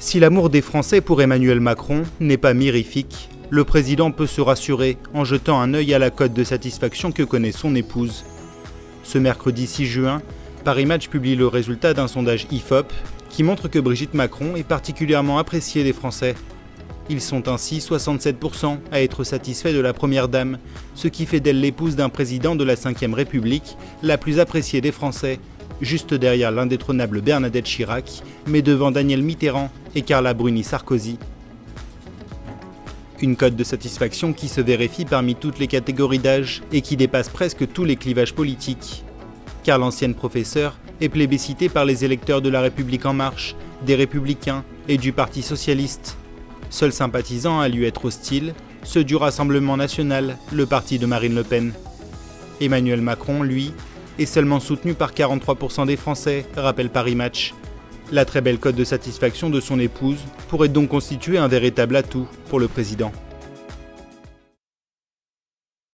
Si l'amour des Français pour Emmanuel Macron n'est pas mirifique, le président peut se rassurer en jetant un œil à la cote de satisfaction que connaît son épouse. Ce mercredi 6 juin, Paris Match publie le résultat d'un sondage IFOP qui montre que Brigitte Macron est particulièrement appréciée des Français. Ils sont ainsi 67% à être satisfaits de la première dame, ce qui fait d'elle l'épouse d'un président de la 5e République la plus appréciée des Français, juste derrière l'indétrônable Bernadette Chirac, mais devant Danielle Mitterrand et Carla Bruni-Sarkozy. Une cote de satisfaction qui se vérifie parmi toutes les catégories d'âge et qui dépasse presque tous les clivages politiques. Car l'ancienne professeure est plébiscitée par les électeurs de La République en Marche, des Républicains et du Parti socialiste. Seuls sympathisants à lui être hostiles, ceux du Rassemblement national, le parti de Marine Le Pen. Emmanuel Macron, lui, est seulement soutenu par 43% des Français, rappelle Paris Match. La très belle cote de satisfaction de son épouse pourrait donc constituer un véritable atout pour le président.